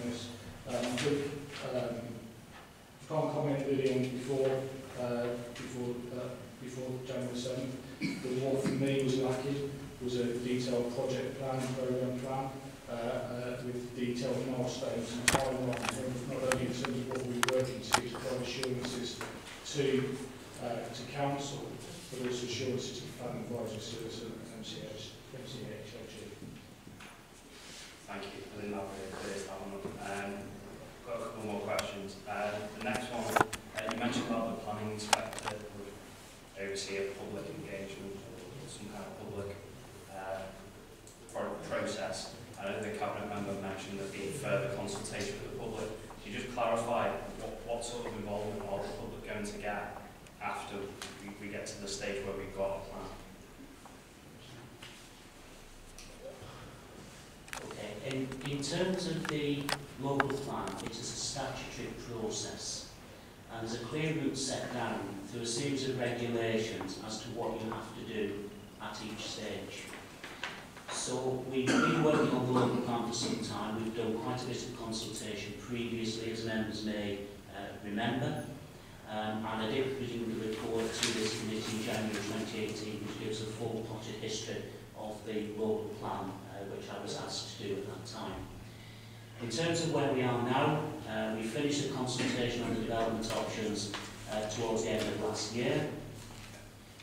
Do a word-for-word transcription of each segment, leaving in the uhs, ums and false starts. on this. Um, but, um, I can't comment really on before, uh, before, uh, before January seventh. The one for me was lacking was a detailed project plan, programme plan, uh, uh, with detailed milestones and timelines, not only in terms of what we're working to, to provide assurances to, uh, to council, but also assurances to planning advisory service and M C H L G. Thank you. I didn't elaborate on this one. Um, got a couple more questions. Uh, the next one, uh, you mentioned about the planning inspector would oversee a public engagement or some kind of public uh, product process. I know the cabinet member mentioned there being further consultation with the public. Can you just clarify what, what sort of involvement are the public going to get after we, we get to the stage where we've got a plan? Okay, in, in terms of the local plan, it is a statutory process, and there's a clear route set down through a series of regulations as to what you have to do at each stage. So we've been working on the local plan for some time. We've done quite a bit of consultation previously, as members may uh, remember. Um, and I did presumably report to this committee in January twenty eighteen, which gives a full potted history of the local plan, uh, which I was asked to do at that time. In terms of where we are now, uh, we finished the consultation on the development options uh, towards the end of last year.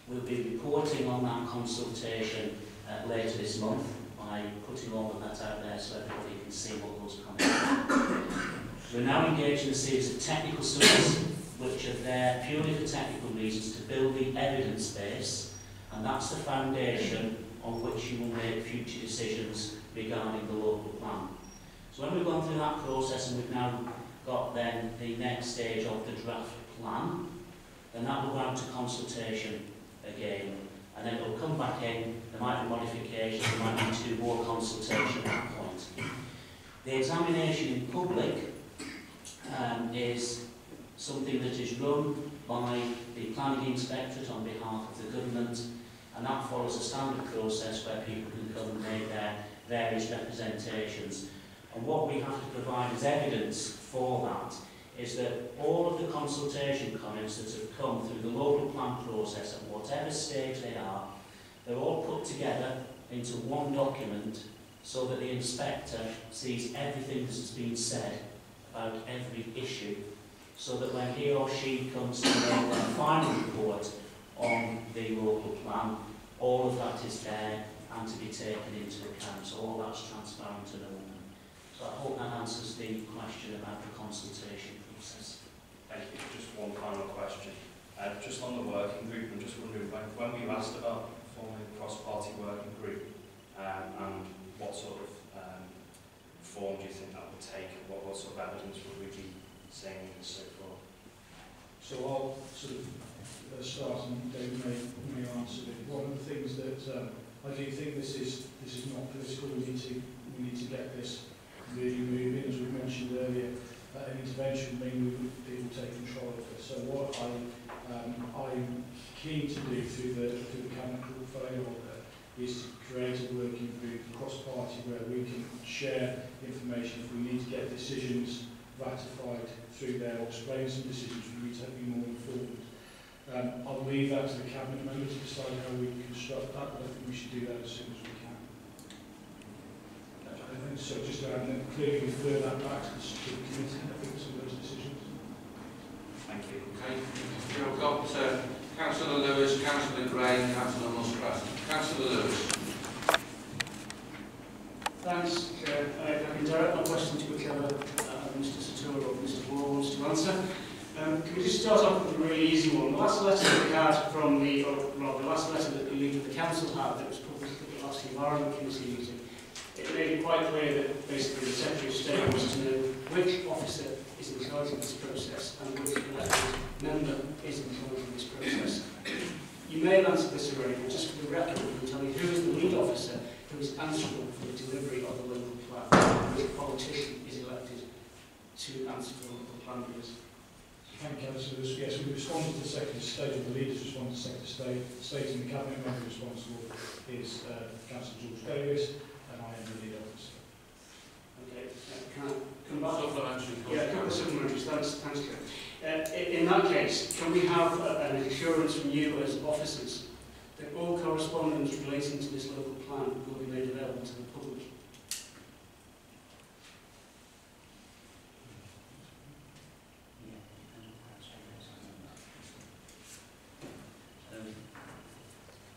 We'll be reporting on that consultation uh, later this month by putting all of that out there so everybody can see what was coming. We're now engaged in a series of technical studies which are there purely for technical reasons to build the evidence base, and that's the foundation on which you will make future decisions regarding the local plan. So when we've gone through that process and we've now got then the next stage of the draft plan, then that will go out to consultation again, and then it will come back in. There might be modifications, there might need to do more consultation at that point. The examination in public um, is something that is run by the Planning Inspectorate on behalf of the government, and that follows a standard process where people can come and make their various representations. And what we have to provide as evidence for that is that all of the consultation comments that have come through the local plan process, at whatever stage they are, they're all put together into one document so that the inspector sees everything that's been said about every issue, so that when he or she comes to make their final report on the local plan, all of that is there and to be taken into account, so all that's transparent and open. So I hope that answers the question about the consultation process. Thank you. Just one final question. Uh, just on the working group, I'm just wondering, when, when we asked about forming a cross-party working group, um, and what sort of um, form do you think that would take, and what, what sort of evidence would we be saying and so forth? So I'll sort of uh, start, and Dave may, may answer it. One of the things that um, I do think this is this is not political. We need to we need to get this really moving. As we mentioned earlier, uh, an intervention means people take control of this. So what I um, I'm keen to do through the through the cabinet portfolio order is to create a working group cross party where we can share information if we need to get decisions ratified through there or explain some decisions for you to be more informed. Um, I'll leave that to the cabinet members to decide how we construct that, but I think we should do that as soon as we can. I think so, just to add that, clearly refer that back to the committee, I think, some of those decisions. Thank you. Okay, so we've got uh, Councillor Lewis, Councillor Grey, and Councillor Muspratt. Councillor Lewis. Thanks, Chair. I can direct my question to Cllr. Mister Satura or Mister Wall wants to answer. Um, can we just start off with a really easy one? The last letter that we had from the, or rather the last letter that the leader of the council had that was published at the last Environment Committee meeting, it made it quite clear that basically the Secretary of State wants to know which officer is in charge of this process and which elected member is in charge of this process. You may have answered this already, but just for the record, you can tell me who is the lead officer who is answerable for the delivery of the local plan, which politician is elected to answer for the plan, please. Thank you, Councillor Lewis. Yes, we responded to the Secretary of State, and the leaders responded to the Secretary of State, and the Cabinet member responsible is uh, Councillor George Davies, and I am the lead officer. Okay, uh, can I come back that's, that's good. Uh, in that case, can we have a, an assurance from you as officers that all correspondence relating to this local plan will be made available to the public?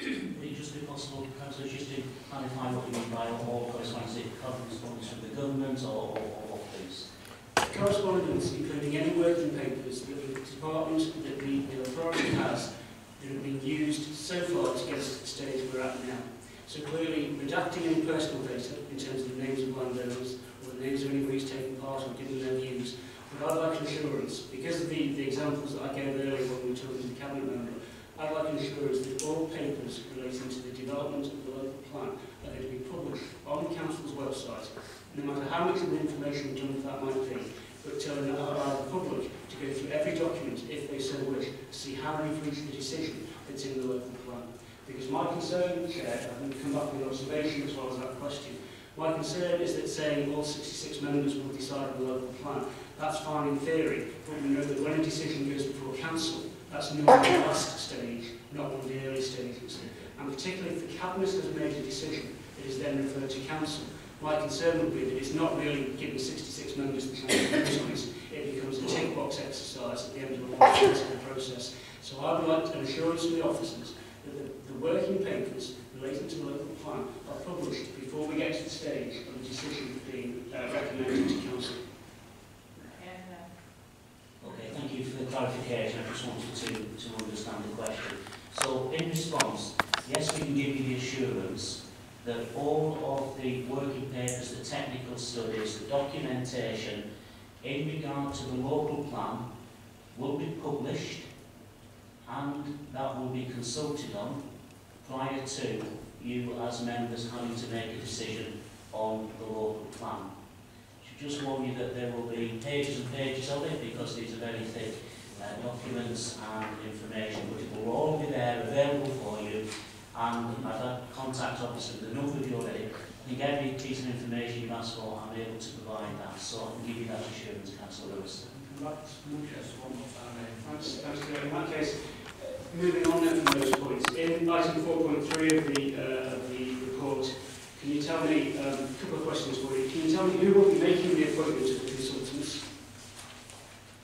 Would it just be possible, Councillor, just to clarify what you mean by all correspondence, correspondence from the government or, or please? Correspondence, including any working papers that the department, that the, the authority has, that have been used so far to get us to the stage we're at now. So clearly, redacting any personal data in terms of the names of landowners or the names of anyone who's taken part or given their views, but I'd like assurance, because of the, the examples that I gave earlier when we were talking to the Cabinet member, I'd like assurance that all papers relating to the development of the local plan are going to be published on the Council's website, no matter how much of the information dump that might be, but to allow the public to go through every document, if they so wish, to see how we've reached the decision that's in the local plan. Because my concern, Chair, I'm going to come back with an observation as well as that question, my concern is that saying all sixty-six members will decide on the local plan, that's fine in theory, but we know that when a decision goes before Council, that's not the last stage, not one of the early stages. And particularly if the Cabinet has made a decision, it is then referred to Council. My concern would be that it's not really giving sixty-six members the chance to choose. It becomes a tick box exercise at the end of a long process. So I would like an assurance from the officers that the, the working papers relating to the local plan are published before we get to the stage of the decision being uh, recommended to Council. Okay, thank you for the clarification. I just wanted to, to understand the question. So, in response, yes, we can give you the assurance that all of the working papers, the technical studies, the documentation in regard to the local plan will be published and that will be consulted on prior to you as members having to make a decision on the local plan. Just warn you that there will be pages and pages of it because these are very thick uh, documents and information, but it will all be there available for you. And I've had contact officer with a number of you already. I think every piece of information you've asked for, I'm able to provide that. So I can give you that assurance, Councillor Lewis. Thanks, Councillor. In that case, uh, moving on then from those points, in item four point three of the, uh, the report, can you tell me, um, a couple of questions for you, can you tell me who will be making the appointment of the consultants?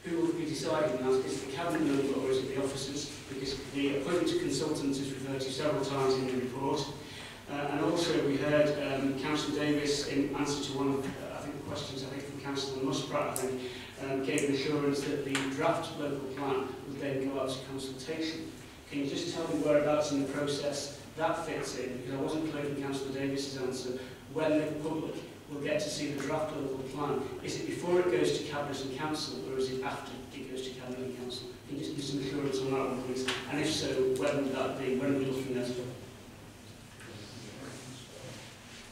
Who will be deciding that? Is it the Cabinet member or is it the officers? Because the appointment of consultants is referred to several times in the report. Uh, and also we heard um, Councillor Davis, in answer to one of, uh, I think, the questions I think from Councillor Muspratt, I think, um, gave an assurance that the draft local plan would then go out to consultation. Can you just tell me whereabouts in the process that fits in, because I wasn't clear from Councillor Davis's answer, when the public will get to see the draft local plan. Is it before it goes to Cabinet and Council, or is it after it goes to Cabinet and Council? Can you just give some assurance on that one, please? And if so, when would that be? When are we looking at it?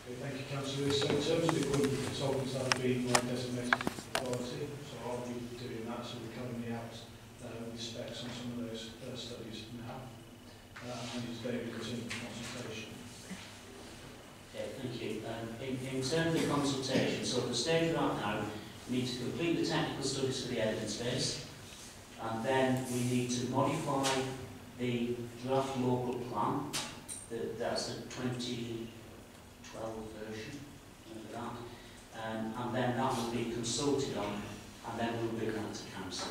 Okay, thank you, Councillor. So in terms of the appointment of consultants, that would be my designated authority, so I'll be doing that, so we're coming out uh, with specs on some of those uh, studies now. Uh, and it's David's in consultation. Okay, thank you. Um, in, in terms of the consultation, so at the stage we're at now, we need to complete the technical studies for the evidence base, and then we need to modify the draft local plan. The, that's the twenty twelve version, remember that. Um, and then that will be consulted on, and then we'll bring that to Council.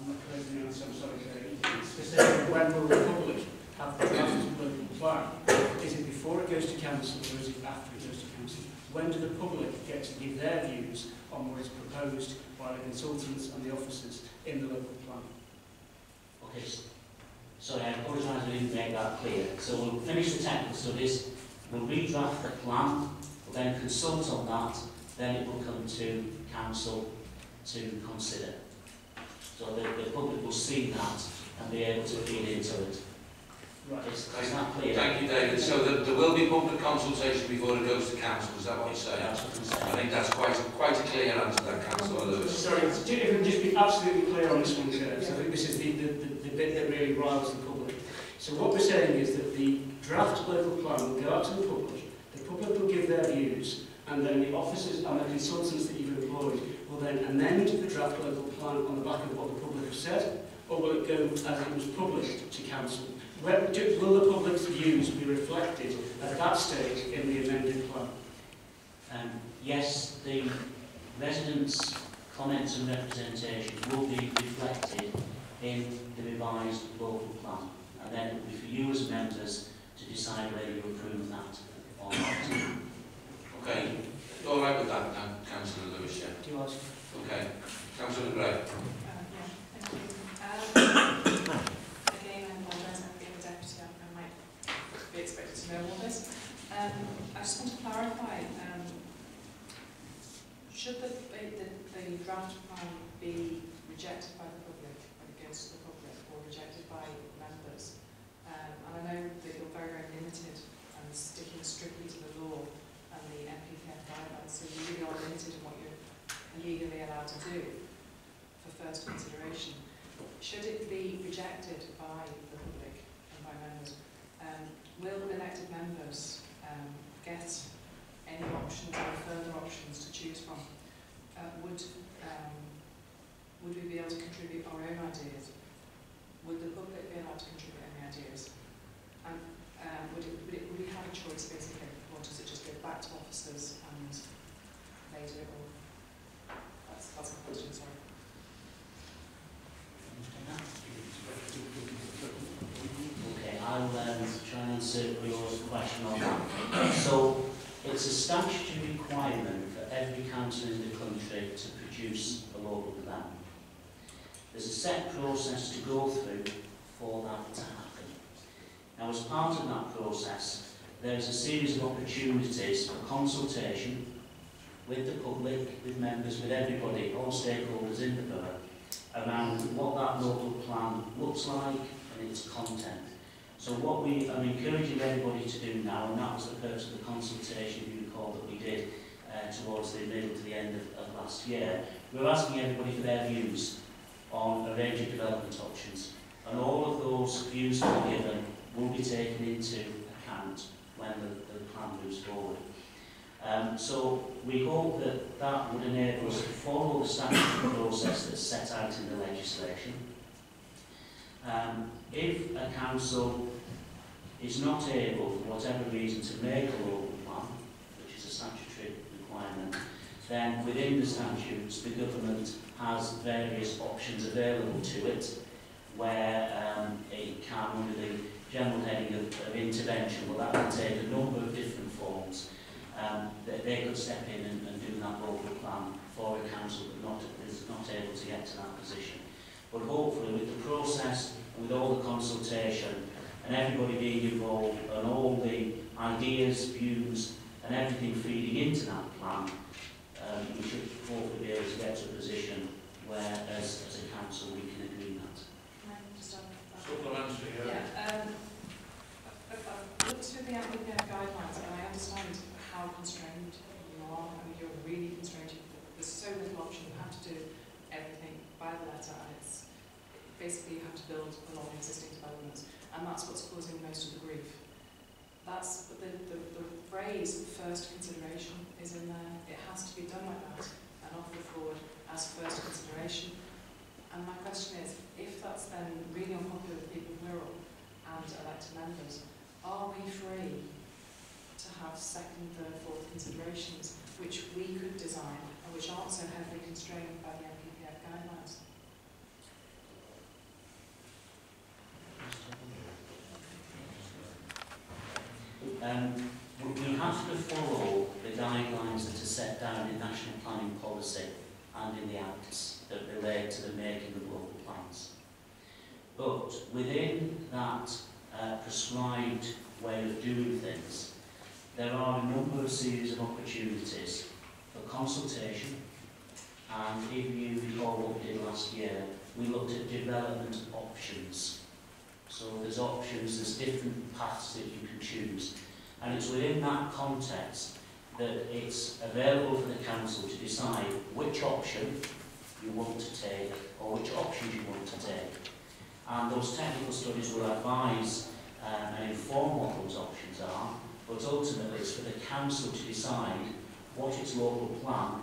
I'm not closing the answer, I'm sorry, Chair. Specifically, when will the public have the local plan? Is it before it goes to Council or is it after it goes to Council? When do the public get to give their views on what is proposed by the consultants and the officers in the local plan? Okay, sorry, I apologise I didn't make that clear. So we'll finish the technical studies, we'll redraft the plan, we'll then consult on that, then it will come to Council to consider. So the, the public will see that and be able to feed into it. Right. Is, is that clear? Thank you, David. So the, there will be public consultation before it goes to Council, is that what you're saying? That's what I'm saying. I think that's quite, quite a clear answer that, Councillor Lewis. Sorry, if we can just be absolutely clear on this one, Chair, because I think this is the, the, the, the bit that really riles the public. So what we're saying is that the draft local plan will go out to the public, the public will give their views, and then the officers and the consultants that you've employed Board will then amend the draft local plan on the back of what the public have said, or will it go as it was published to Council? Where, do, will the public's views be reflected at that stage in the amended plan? Um, yes, the residents' comments and representation will be reflected in the revised local plan, and then it will be for you as members to decide whether you approve that or not. Okay, you're all right with that now, Councillor Lewis, yeah? Do you ask? Okay, Councillor Gray. Uh, yeah, thank you. Um, again, I apologise, I'm being a deputy, I might be expected to know all this. Um, I just want to clarify, um, should the, the, the draft plan be rejected by the public, when it goes to the public, or rejected by members? Um, and I know that you're very, very limited and sticking strictly to the law and the M P P F guidelines, so you really are limited in what you're legally allowed to do for first consideration. Should it be rejected by the public and by members, um, will the elected members um, get any options or further options to choose from? Uh, would um, Would we be able to contribute our own ideas? Would the public be allowed to contribute any ideas? And um, would, it, would, it, would we have a choice, basically, or does it just go back to officers and they do it all? That's, that's my question, sorry. Okay, I'll um, try and answer your question on that. So, it's a statutory requirement for every council in the country to produce a local plan. There's a set process to go through for that to happen. Now, as part of that process, there's a series of opportunities for consultation with the public, with members, with everybody, all stakeholders in the borough, around what that local plan looks like and its content. So what we are encouraging everybody to do now, and that was the purpose of the consultation, you recall, that we did uh, towards the middle to the end of, of last year, we're asking everybody for their views on a range of development options, and all of those views that are given will be taken into account when the, the plan moves forward. Um, so we hope that that would enable us to follow the statutory process that's set out in the legislation. Um, if a council is not able, for whatever reason, to make a local plan, which is a statutory requirement, then within the statutes, the government has various options available to it, where um, it can, under the general heading of, of intervention, well, that can take a number of different forms, um, that they could step in and, and do that local plan for a council that not, is not able to get to that position. But hopefully, with the process, with all the consultation, and everybody being involved, and all the ideas, views, and everything feeding into that plan, Um, we should hopefully be able to get to a position where, as, as a council, we can agree that. Can I just add that? Supplementary, yeah. yeah um, I've looked through the M P P F guidelines, and I understand how constrained you are. I mean, you're really constrained. There's so little option. You have to do everything by the letter, and it's basically you have to build a lot of existing developments, and that's what's causing most of the grief. That's the, the, the phrase first consideration is in there. It has to be done like that and offered forward as first consideration. And my question is, if that's then really unpopular with people in Wirral and elected members, are we free to have second, third, fourth considerations which we could design and which aren't so heavily constrained by the M P P F guidelines? Um, we have to follow the guidelines that are set down in National Planning Policy and in the Acts that relate to the making of local plans. But within that uh, prescribed way of doing things, there are a number of series of opportunities for consultation, and if you recall what we did last year, we looked at development options. So there's options, there's different paths that you can choose. And it's within that context that it's available for the council to decide which option you want to take or which options you want to take. And those technical studies will advise um, and inform what those options are, but ultimately it's for the council to decide what its local plan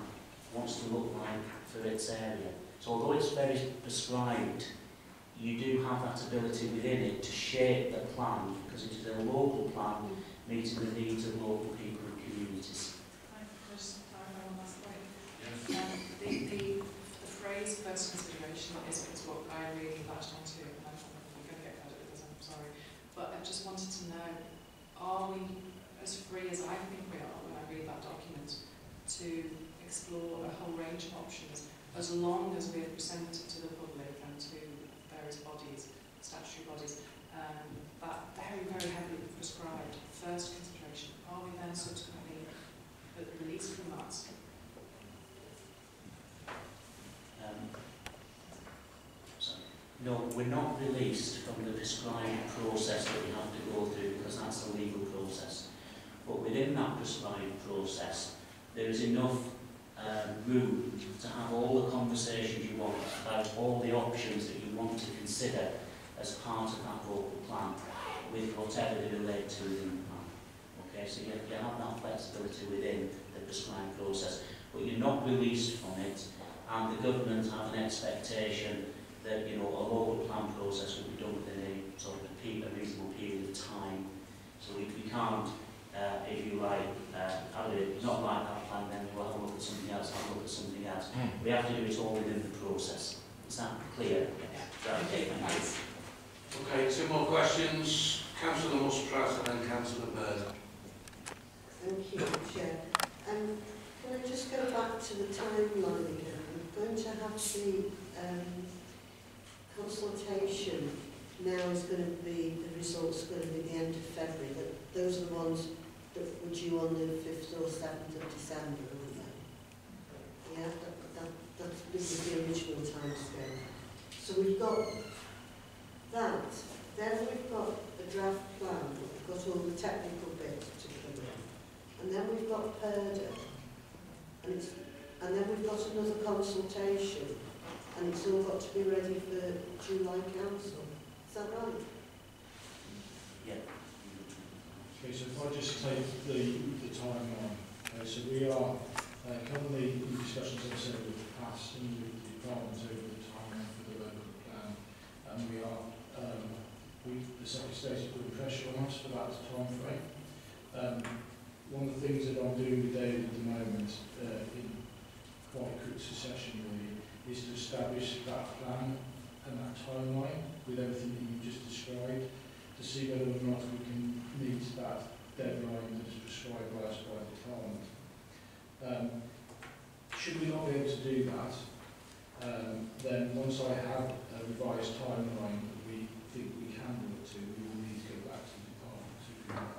wants to look like for its area. So although it's very prescribed, you do have that ability within it to shape the plan, because it is a local plan meeting the needs of local people and communities. Can I just clarify one last point? Um, the, the, the phrase first consideration is, is what I really latched onto, and I'm going to get credit with this, I'm sorry. But I just wanted to know, are we as free as I think we are when I read that document to explore a whole range of options, as long as we have presented to the public and to various bodies, statutory bodies, um, that very, very heavily prescribed first consideration? Are we then subsequently released from that? Um, sorry. No, we're not released from the prescribed process that we have to go through, because that's the legal process. But within that prescribed process, there is enough um, room to have all the conversations you want about all the options that you want to consider as part of that local plan, with whatever they relate to within the plan. Okay, so you, you have that flexibility within the prescribed process, but you're not released from it, and the government have an expectation that, you know, a local plan process will be done within a sort of a reasonable period of time. So we, we can't, Uh, if you like, uh, it's not like that plan, then we'll have a look at something else, have a look at something else. Mm. We have to do it all within the process. Is that clear? Yeah. Okay, thanks. Okay, two more questions. Councillor Muspratt and then Councillor Bird. Thank you, Chair. Um, can I just go back to the timeline again? We're going to have the um, consultation. Now is going to be, the results are going to be the end of February. That, those are the ones that were due on the fifth or seventh of December, weren't they? Yeah, that, that, that's this is the original timescale. So we've got that. Then we've got a draft plan. We've got all the technical bits to come in. And then we've got P E R D A. And, it's, and then we've got another consultation. And it's all got to be ready for July Council. Is that right? Yeah. Okay, so if I just take the, the timeline, uh, so we are uh, currently in discussions, as I said, with the past and with the department over the timeline for the local plan, and we are, um, we, the Secretary of State has put pressure on us for that time frame. Um, one of the things that I'm doing with David at the moment, uh, in quite quick succession really, is to establish that plan and that timeline with everything that you just described, to see whether or not we can meet that deadline that is prescribed by us by the Parliament. Um, should we not be able to do that, um, then once I have a revised timeline that we think we can do it to, we will need to go back to the Parliament to do that.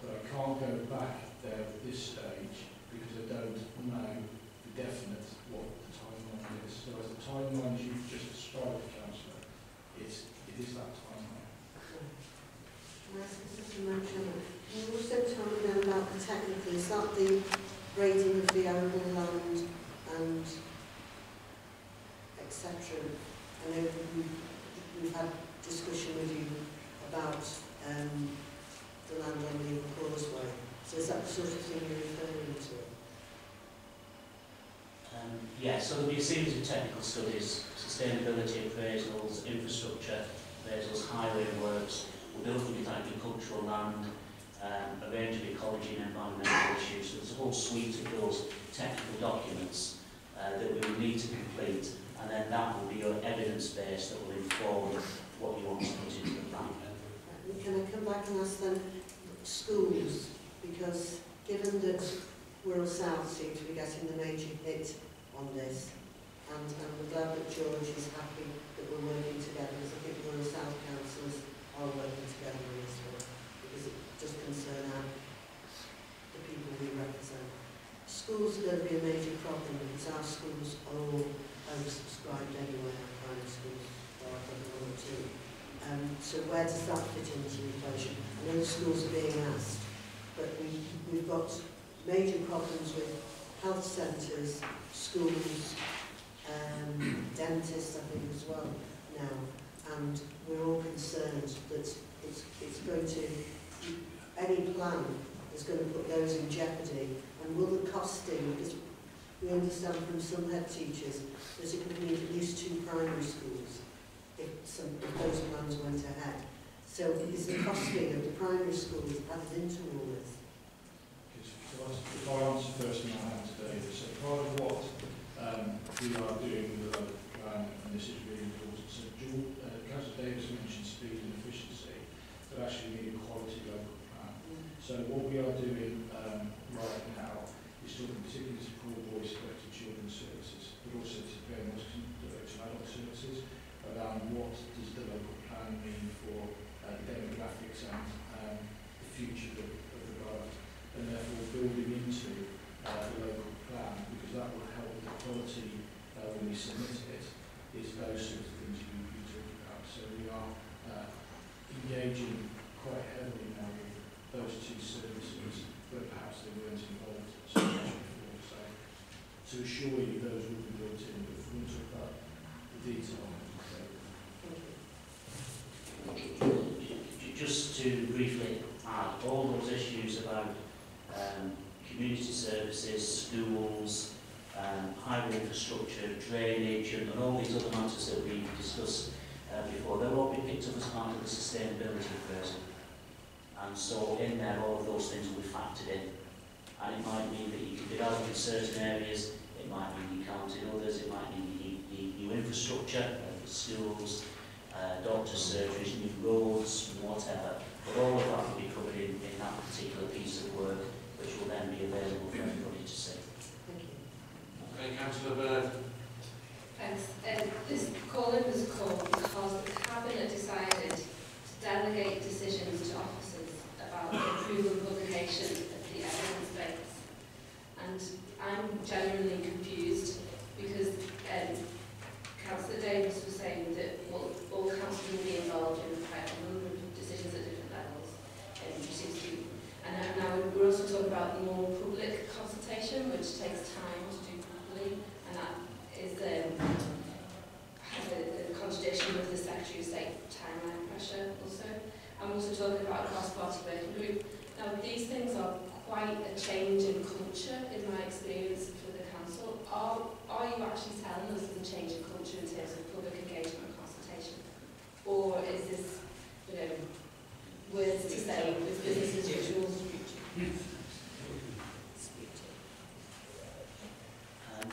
But I can't go back there at this stage because I don't know for definite what the timeline is. So as the timeline you've just described, Councillor, it's, it is that timeline. Can you also tell me now about the technical? Is that the grading of the arable land and et cetera? I know we've, we've had discussion with you about um, the land on the causeway. So is that the sort of thing you're referring to? Um, yeah, so there'll be a series of technical studies, sustainability appraisals, infrastructure appraisals, highway works. We'll build things like agricultural land, um, a range of ecology and environmental issues. So there's a whole suite of those technical documents uh, that we will need to complete, and then that will be your evidence base that will inform what you want to put into the plan. Can I come back and ask them schools? Because given that Wirral South seems to be getting the major hit on this, and, and we're glad that George is happy that we're working together, because I think Wirral South Council is working together in this work, because it does concern our, the people we represent. Schools are going to be a major problem because our schools are all oversubscribed anyway, our primary schools are one or two. Um, so where does that fit into the equation? I know the schools are being asked, but we, we've got major problems with health centres, schools, um, dentists I think as well now. And we're all concerned that it's, it's going to, any plan is going to put those in jeopardy. And will the costing, because we understand from some head teachers that it could need at least two primary schools if, some, if those plans went ahead. So is the costing of the primary schools added into all this? If I answer first in my hand today, so part of what um, we are doing with our plan, and this is really important, so uh, Councillor Davis mentioned speed and efficiency, but actually we need a quality local plan. So what we are doing um, right now is talking particularly to poor voice collected children's services, but also to parents to adult services around what does the local plan mean for uh, demographics and um, the future of, of the borough, and therefore building into uh, the local plan, because that will help the quality uh, when we submit it, is those sorts of things we, we talk about. So we are uh, engaging quite heavily now with those two services, but perhaps they weren't involved so much before. So to assure you those will be built in, but we'll talk about the detail. Just to briefly add, all those issues about Um, community services, schools, um, highway infrastructure, drainage, and all these other matters that we discussed uh, before, they'll all be picked up as part of the sustainability phase. And so in there, all of those things will be factored in. And it might mean that you can develop in certain areas, it might mean you can't in others, it might mean you need new infrastructure uh, for schools, uh, doctors, surgeries, new roads, whatever. But all of that will be covered in, in that particular piece of work, which will then be available for everybody to see. Thank you. Okay, Councillor Bird. Thanks. Um, this call-in was called because the Cabinet decided to delegate decisions to officers about the approval and publication of the evidence base. And I'm genuinely confused because um, Councillor Davis was saying that all, all councils will be involved in the And now we're also talking about more public consultation, which takes time to do properly, and that is um, has a, a contradiction with the Secretary of State timeline pressure also. I'm also talking about a cross-party working group. Now these things are quite a change in culture in my experience for the council. Are, are you actually telling us there's a change in culture in terms of public engagement and consultation? Or is this, you know, words to say with business as usual? Um,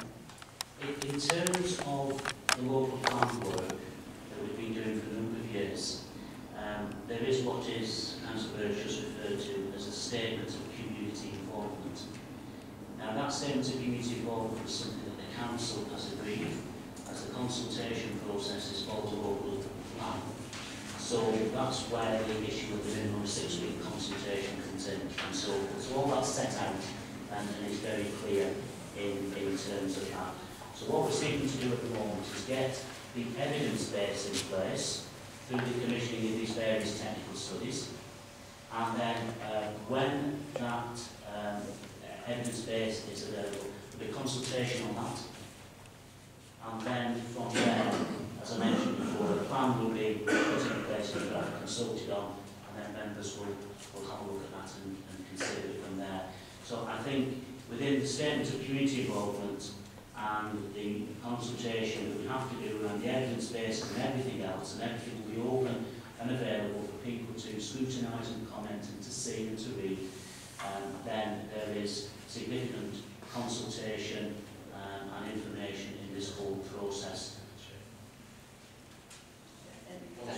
in, in terms of the local plan work that we've been doing for a number of years, um, there is what is, Councillor Bird just referred to, as a statement of community involvement. Now that statement of community involvement is something that the council has agreed as the consultation process is called the local plan. So that's where the issue of the minimum six-week consultation comes in, and so, so all that's set out and, and it's very clear in, in terms of that. So what we're seeking to do at the moment is get the evidence base in place through the commissioning of these various technical studies, and then uh, when that um, evidence base is available, there'll be consultation on that, and then from there, as I mentioned before, the plan will be put in place and consulted on, and then members will, will have a look at that and, and consider it from there. So I think within the statement of community involvement and the consultation that we have to do around the evidence base and everything else, and everything will be open and available for people to scrutinise and comment and to see and to read, um, then there is significant consultation um, and information in this whole process. Uh,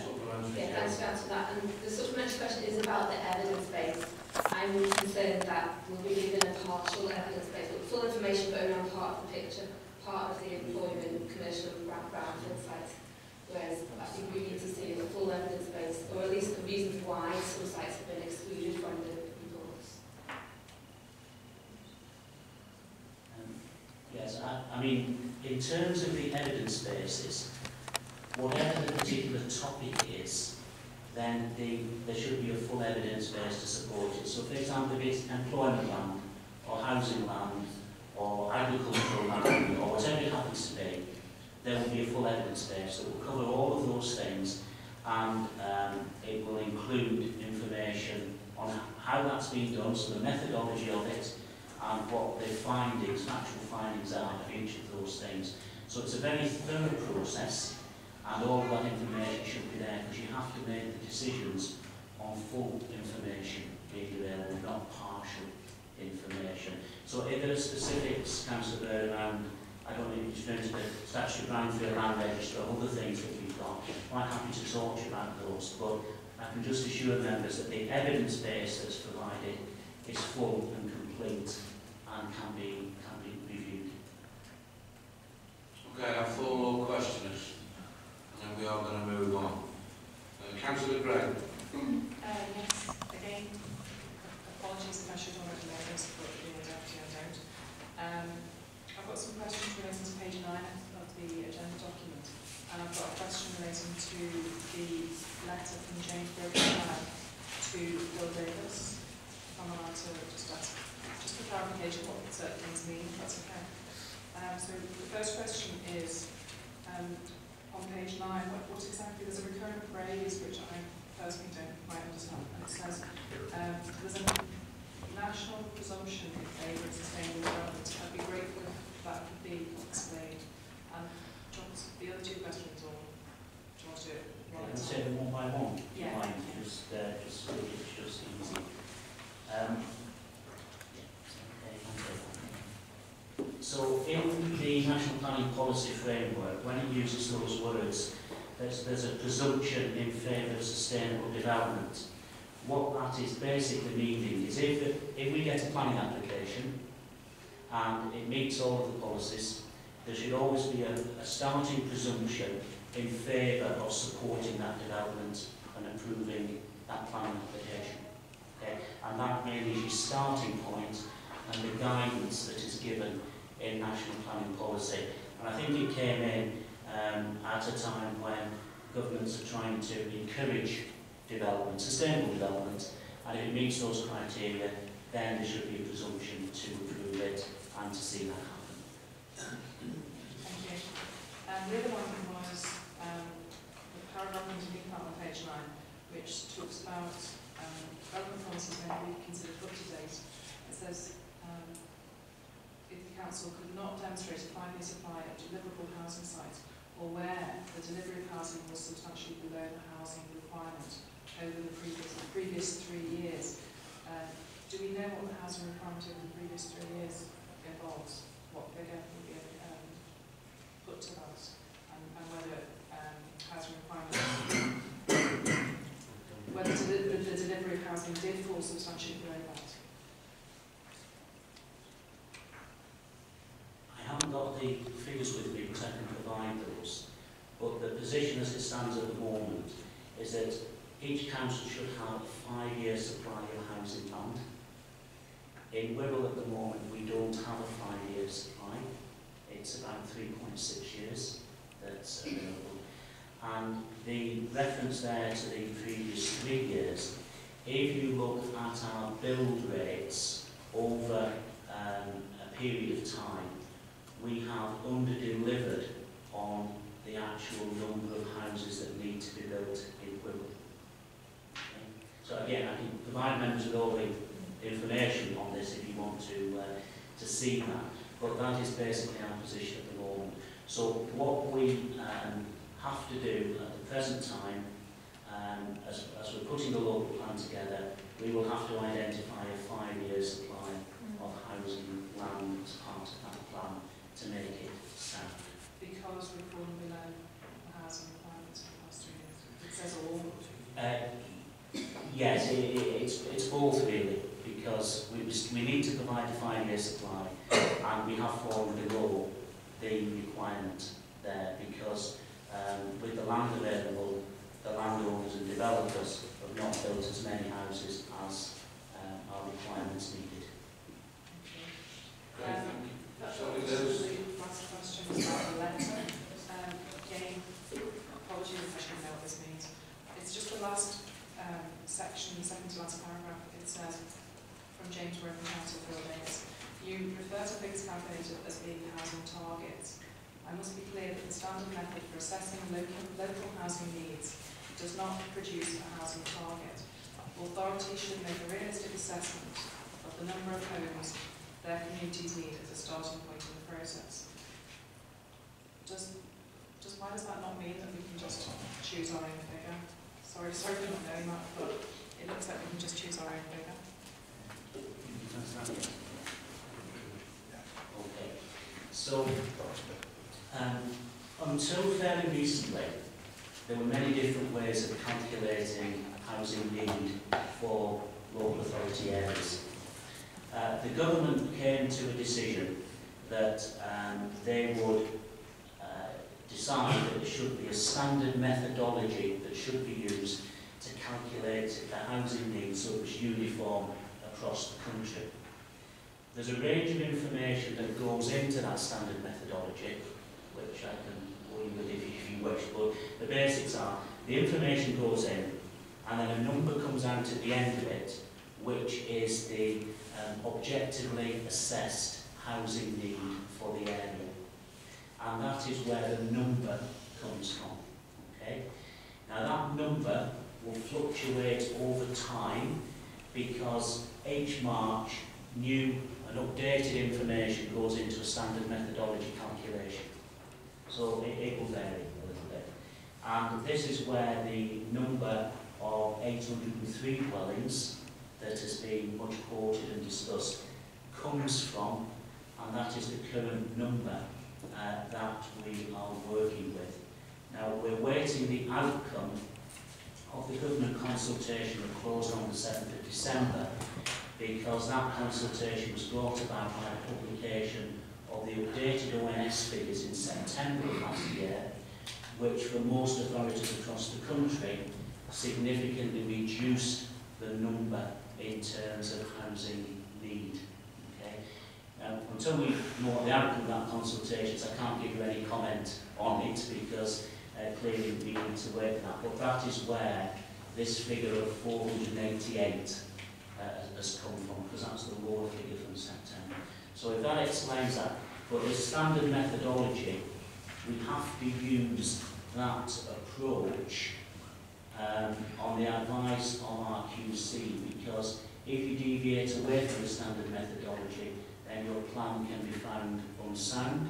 yeah, thanks for answering that. And the supplementary question is about the evidence base. I'm concerned that we'll be given a partial evidence base, but full information, but only on part of the picture, part of the employment, commercial background insights. Whereas I think we need to see the full evidence base, or at least the reasons why some sites have been excluded from the reports. Um, yes, I, I mean, in terms of the evidence bases, whatever the particular topic is, then the, there should be a full evidence base to support it. So for example, if it's employment land, or housing land, or agricultural land, or whatever it happens to be, there will be a full evidence base that will cover all of those things, and um, it will include information on how that's been done, so the methodology of it, and what their findings, factual findings are of each of those things. So it's a very thorough process, and all that information should be there, because you have to make the decisions on full information being available, not partial information. So if there are specifics, Councillor, around, I don't know if you've been to the statutory Brownfield Land Register or other things that we've got, I'm quite happy to talk to you about those, but I can just assure members that the evidence base that's provided is full and complete and can be, can be reviewed. Okay, I have four more questioners, and then we are going to move on. Uh, Councillor Grey. Mm-hmm. uh, yes, again, apologies if I should already know this, but you know, I don't. Um, I've got some questions relating to page nine of the agenda document, and I've got a question relating to the letter from James Brogan to Bill Davis. I'm allowed to just ask, just for clarification, what certain things mean, if that's okay. Um, so the first question is, um, on page nine, what, what exactly, there's a recurrent phrase which I personally don't quite understand, and it says, um, there's a national presumption in favour of sustainable development. I'd be grateful if that could be explained. And the other two questions, or do you want to do it one at a time? Say them one by one. Yeah. Fine. Just, uh, just, it's just easy. Um, so in the National Planning Policy Framework, when it uses those words, there's, there's a presumption in favour of sustainable development. What that is basically meaning is if, if we get a planning application and it meets all of the policies, there should always be a, a starting presumption in favour of supporting that development and approving that planning application. Okay. And that really is your starting point and the guidance that is given in national planning policy. And I think it came in um, at a time when governments are trying to encourage development, sustainable development, and if it meets those criteria, then there should be a presumption to approve it and to see that happen. Thank you. Um, the other one was um, the paragraph underneath on page nine, which talks about Um, development policies may be considered up to date. It says um, if the council could not demonstrate a five-year supply of deliverable housing sites, or where the delivery of housing was substantially below the housing requirement over the previous, the previous three years. Uh, do we know what the housing requirement over the previous three years involves? What figure would be um, put to that, and, and whether um, housing requirements? Whether the, the delivery of housing did fall substantially below that? I haven't got the figures with me because I can provide those, but the position as it stands at the moment is that each council should have a five-year supply of housing land. In Wirral at the moment we don't have a five-year supply, it's about three point six years that's available. And the reference there to the previous three years, if you look at our build rates over um, a period of time, we have under-delivered on the actual number of houses that need to be built in Wirral. Okay. So again, I can provide members with all the information on this if you want to, uh, to see that, but that is basically our position at the moment. So what we um, have to do at the present time, um, as, as we're putting the local plan together, we will have to identify a five-year supply mm. of housing land as part of that plan to make it sound. Because we've fallen below the housing requirements for the last three years, it says all. Uh, yes, it, it, it's it's both really, because we we need to provide a five-year supply, and we have fallen below the requirement there because. Um, with the land available, the landowners and developers have not built as many houses as um, our requirements needed. Okay. Um, that's the last question about the letter. Um, again, apologies if I shouldn't know what this means. It's just the last um, section, the second to last paragraph. It says, from James Worthing Council Bill Davis, you refer to fixed calculator as being housing targets. I must be clear that the standard method for assessing local, local housing needs does not produce a housing target. Authorities should make a realistic assessment of the number of homes their communities need as a starting point in the process. Just, just why does that not mean that we can just choose our own figure? Sorry, sorry for not knowing that, but it looks like we can just choose our own figure. Okay. So, um, until fairly recently, there were many different ways of calculating housing need for local authority areas. Uh, the government came to a decision that um, they would uh, decide that there should be a standard methodology that should be used to calculate the housing needs, so it's uniform across the country. There's a range of information that goes into that standard methodology, which I can bore you with if you wish, but the basics are the information goes in, and then a number comes out at the end of it, which is the um, objectively assessed housing need for the area. And that is where the number comes from. Okay? Now that number will fluctuate over time because each March new and updated information goes into a standard methodology calculation. So it, it will vary a little bit. And this is where the number of eight hundred and three dwellings that has been much quoted and discussed comes from, and that is the current number uh, that we are working with. Now we're waiting the outcome of the government consultation that closed on the seventh of December, because that consultation was brought about by a publication of the updated O N S figures in September of last year, which for most authorities across the country significantly reduced the number in terms of housing need. Okay? Now, until we know the outcome of that consultation, I can't give you any comment on it because uh, clearly we need to wait for that. But that is where this figure of four hundred and eighty-eight uh, has come from, because that's the raw figure from September. So if that explains that, but the standard methodology, we have to use that approach Um, on the advice of our Q C, because if you deviate away from the standard methodology, then your plan can be found unsound.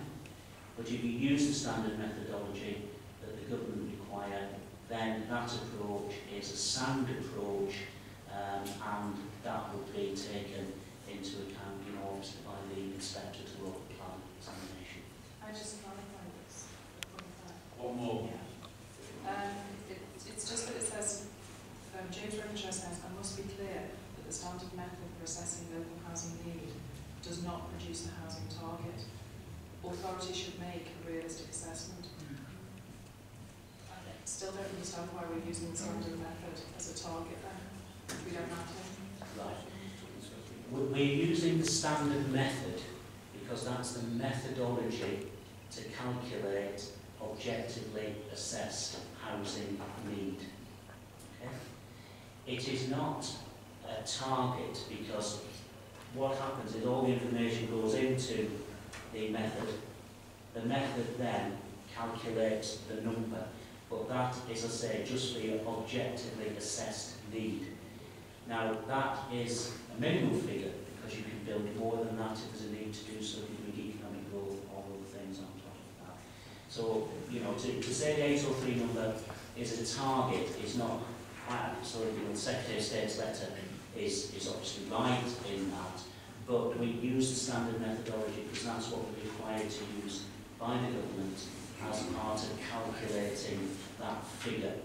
But if you use the standard methodology that the government require, then that approach is a sound approach, um, and that will be taken into account, you know, obviously by the Inspectorate of Local Plan Examination. I just clarify this. One more. Yeah. Um, It's just that it says, um, James Renshaw says, I must be clear that the standard method for assessing local housing need does not produce a housing target. Authorities should make a realistic assessment. I still don't understand why we're using the standard method as a target then. We don't have to. Right. We're using the standard method because that's the methodology to calculate objectively assessed housing need. Okay? It is not a target because what happens is all the information goes into the method. The method then calculates the number, but that is, as I say, just the objectively assessed need. Now that is a minimum figure because you can build more than that if there's a need to do something with economic growth, all other things on top. So, you know, to, to say the eight oh three number is a target is not bad. So, you know, the Secretary of State's letter is, is obviously right in that. But we use the standard methodology because that's what we're required to use by the government as part of calculating that figure,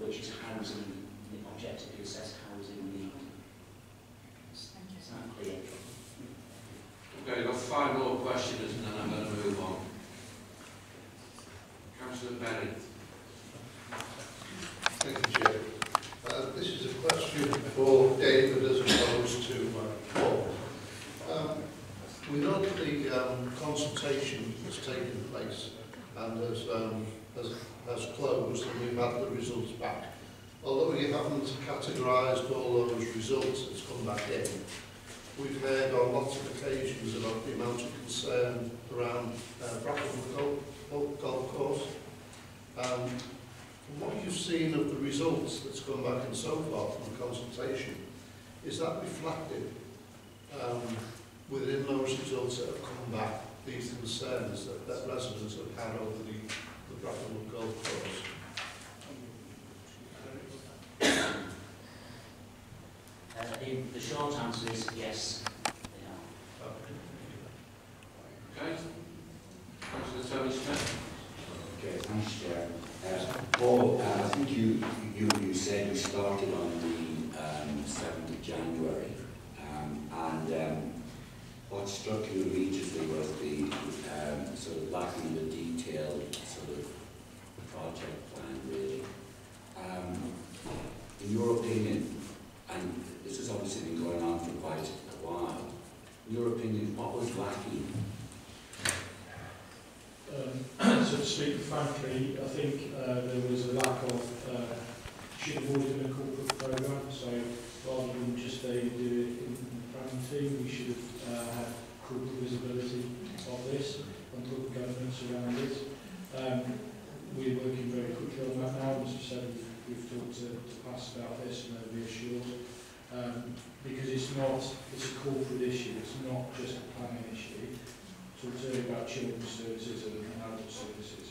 which is housing, the objectively assessed housing need. Thank you. Is that clear? Okay, we've got five more questions and then I'm going to move on. Councillor Berry. Thank you, Chair. Uh, this is a question for David as opposed to uh, Paul. Um, we know that the um, consultation has taken place and has, um, has, has closed and we've had the results back. Although you haven't categorised all those results that's come back in, we've heard on lots of occasions about the amount of concern around uh, Bracken Golf Course. Um, from what you've seen of the results that's come back in so far from the consultation, is that reflected um, within those results that have come back, these concerns that, that residents have had over the, the Bracken Golf Course. Uh, the, the short answer is yes, they are. Okay. Councillor Tony Smith. Okay, thanks, Chair. Uh, Paul, uh, I think you, you, you said you started on the um, seventh of January, um, and um, what struck you immediately was the um, sort of lack of the detailed sort of project plan, really. Um, in your opinion, and this has obviously been going on for quite a while, in your opinion, what was lacking? Um, so to speak frankly, I think uh, there was a lack of, uh, should have always been a corporate programme, so rather than just they do it in the planning team, we should have uh, had corporate visibility of this and corporate governance around it. Um, we're working very quickly on that now, as you said, we've, we've talked to, to Pass about this and they're reassured, um, because it's not, it's a corporate issue, it's not just a planning issue. So it's really about children's services and adult services.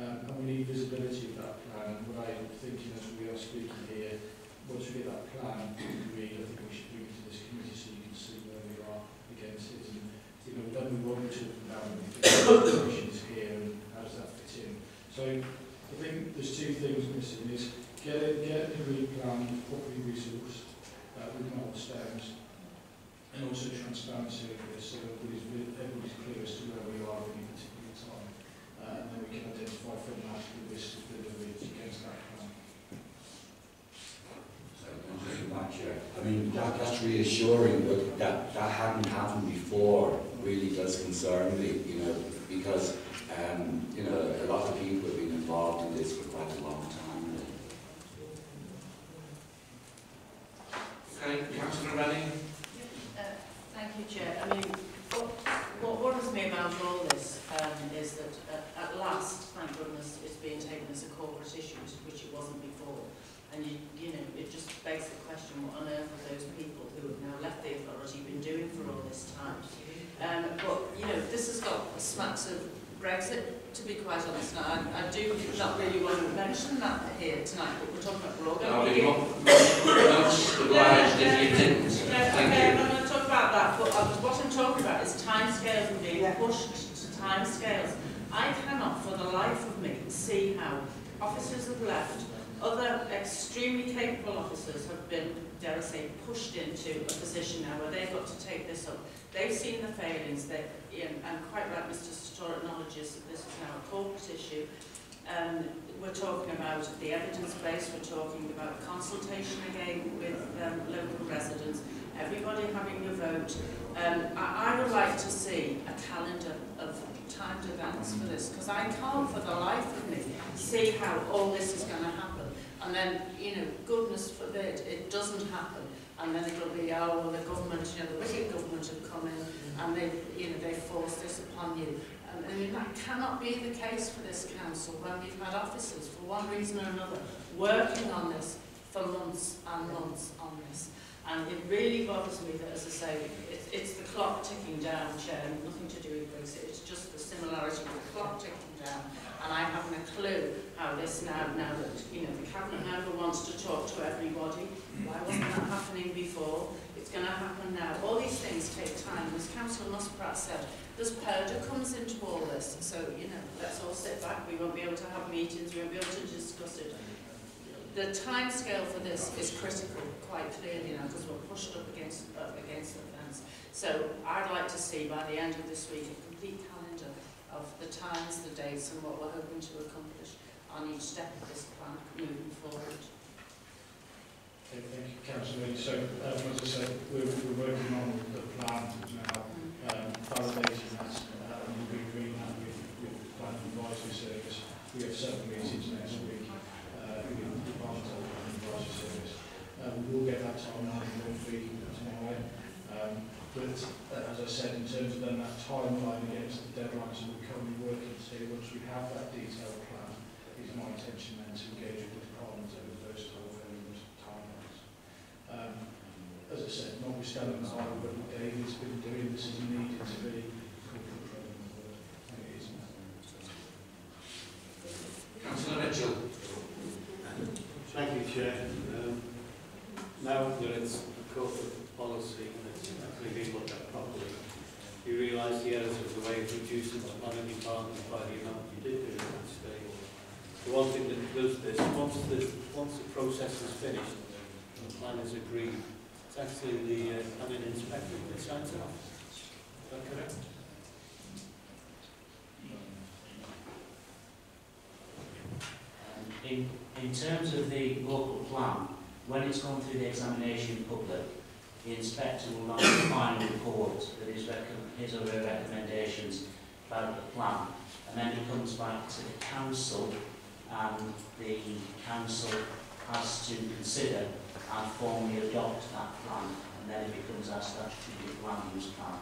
Um, and we need visibility of that plan. And what I'm thinking as we are speaking here, once we get that plan agreed, I think we should bring it to this committee so you can see where we are against it. And, you know, we've done what we're talking about and the situations here and how does that fit in. So I think there's two things missing is get it, get the replan properly resourced uh, with multiple stems. And also transparency of this, so everybody's, everybody's clear as to where we are at any particular time. Uh, and then we can identify from that the risk of delivery against that plan. So, thank you much, yeah. I mean, that, that's reassuring, but that, that hadn't happened before really does concern me, you know, because, um, you know, a lot of people have been involved in this for quite a long time. Really. Okay, Councillor Rennie. Thank you, Chair. I mean, what, what worries me about all this um, is that uh, at last, thank goodness, it's being taken as a corporate issue, which it wasn't before. And you, you know, it just begs the question: what on earth have those people who have now left the authority been doing for all this time? Um, but you know, this has got a smacks of Brexit. To be quite honest, now I, I do not really want to mention that here tonight, but we're talking about we're all going to be obliged. About that, but what I'm talking about is timescales and being pushed to timescales. I cannot, for the life of me, see how officers have left. Other extremely capable officers have been, dare I say, pushed into a position now where they've got to take this up. They've seen the failings. They, and quite right, Mister Storr acknowledges that this is now a corporate issue. Um, we're talking about the evidence base. We're talking about consultation again with um, local residents. Everybody having a vote. Um, I, I would like to see a calendar of timed events for this, because I can't for the life of me see how all this is going to happen. And then, you know, goodness forbid, it doesn't happen. And then it'll be, oh, well, the government, you know, the wicked government have come in and they, you know, they forced this upon you. And, I mean, that cannot be the case for this council when we've had officers, for one reason or another, working on this for months and months on this. And it really bothers me that, as I say, it's, it's the clock ticking down, Chair, nothing to do with Brexit, it's just the similarity of the clock ticking down. And I haven't a clue how this now, now that, you know, the Cabinet member wants to talk to everybody. Why wasn't that happening before? It's going to happen now. All these things take time. As Councillor Muspratt said, there's powder comes into all this. So, you know, let's all sit back. We won't be able to have meetings, we won't be able to discuss it. The time scale for this is critical, quite clearly now, because we're pushed up against, up against the fence. So I'd like to see by the end of this week a complete calendar of the times, the dates, and what we're hoping to accomplish on each step of this plan moving forward. Okay, thank you, Councillor. So, um, as I said, we're, we're working on the plan now, um, validating that, uh, and we'll be agreeing that with, with the Planning Advisory Service. We have seven meetings next week. Um, we'll get that timeline in week tomorrow. Um, but uh, as I said, in terms of then that timeline against the deadlines that we're currently working to, once we have that detailed plan, it's my intention then to engage with the Parliament over those twelve elements of timelines. Um, as I said, notwithstanding how everybody Dave has been doing, this is needed to be cultural training of the word, and it isn't. Councillor Mitchell. Thank you, Chair. Um, now that it's a corporate policy and it's actually been looked at properly, you realise the errors of the way of reducing the planning department by the amount you did do in that stage. The one thing that does this, once the, once the process is finished and the plan is agreed, it's actually the uh, planning inspectorate that signs it off. Is that correct? In, in terms of the local plan, when it's gone through the examination in public, the inspector will write the final report with his, his or her recommendations about the plan, and then it comes back to the council, and the council has to consider and formally adopt that plan, and then it becomes our strategic land use plan.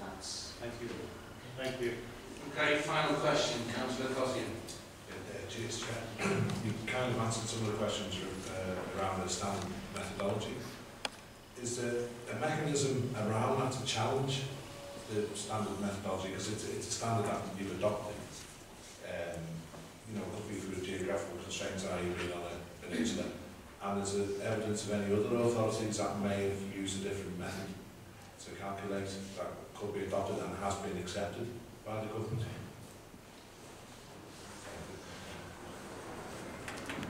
That's Thank you. Okay. Thank you. Okay, final question, Councillor Cosian. Cheers, Chair. You've kind of answered some of the questions uh, around the standard methodology. Is there a mechanism around that to challenge the standard methodology? Because it's, it's a standard that you've adopted. Um, you know, looking through the geographical constraints are you being on a peninsula, and is there evidence of any other authorities that may have used a different method to calculate that could be adopted and has been accepted by the government?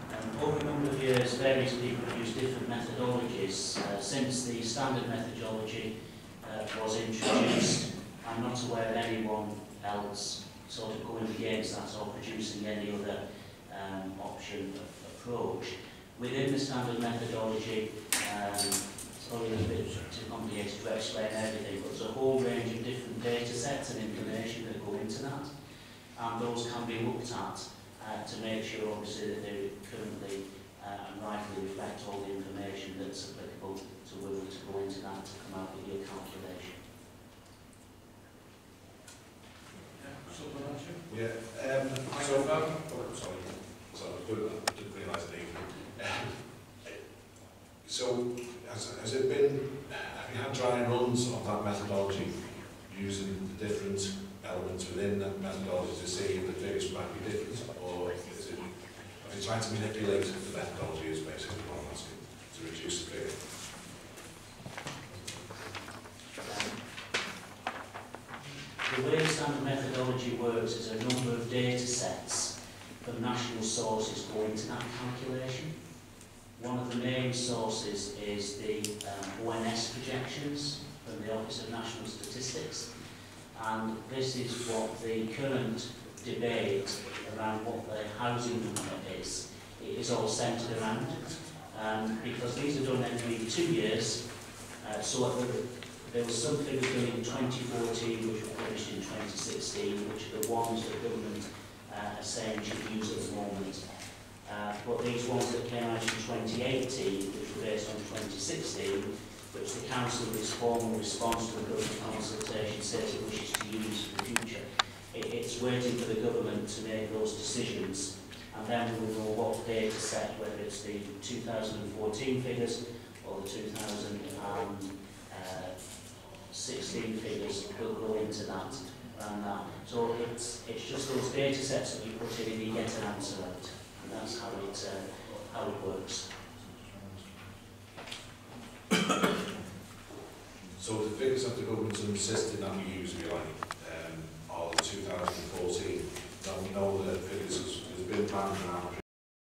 Um, over a number of years, various people have used different methodologies. Uh, since the standard methodology uh, was introduced, I'm not aware of anyone else sort of going against that or producing any other um, option of approach. Within the standard methodology, um, it's probably a bit too complicated to explain everything, but there's a whole range of different data sets and information that go into that, and those can be looked at Uh, to make sure, obviously, that they currently uh, and rightly reflect all the information that's applicable to Wirral to go into that to come out with your calculation. Yeah. Yeah. Um, so, um, oh, sorry, sorry, I didn't realise it even. Um, so, has, has it been? Have you had dry runs of that methodology using the different elements within that methodology to see if the figures might be different? Or is it, are you trying to manipulate the methodology is basically what I'm asking, to reduce the figure? Um, the way the standard methodology works is a number of data sets from national sources go into that calculation. One of the main sources is the um, O N S projections from the Office of National Statistics. And this is what the current debate around what the housing number is. It is all centred around, um, because these are done every two years. Uh, so I think there was something done in twenty fourteen, which was published in twenty sixteen, which are the ones that the government uh, are saying should use at the moment. Uh, but these ones that came out in twenty eighteen, which were based on twenty sixteen, which the council in its formal response to the government consultation says it wishes to use for the future. It, it's waiting for the government to make those decisions, and then we will know what data set, whether it's the two thousand fourteen figures or the two thousand sixteen figures, will go into that. And that. So it's, it's just those data sets that you put in and you get an answer out, and that's how it, uh, how it works. So the figures that the government is insisting that we use, we like, um, are the two thousand fourteen. Now we know that figures has been planned around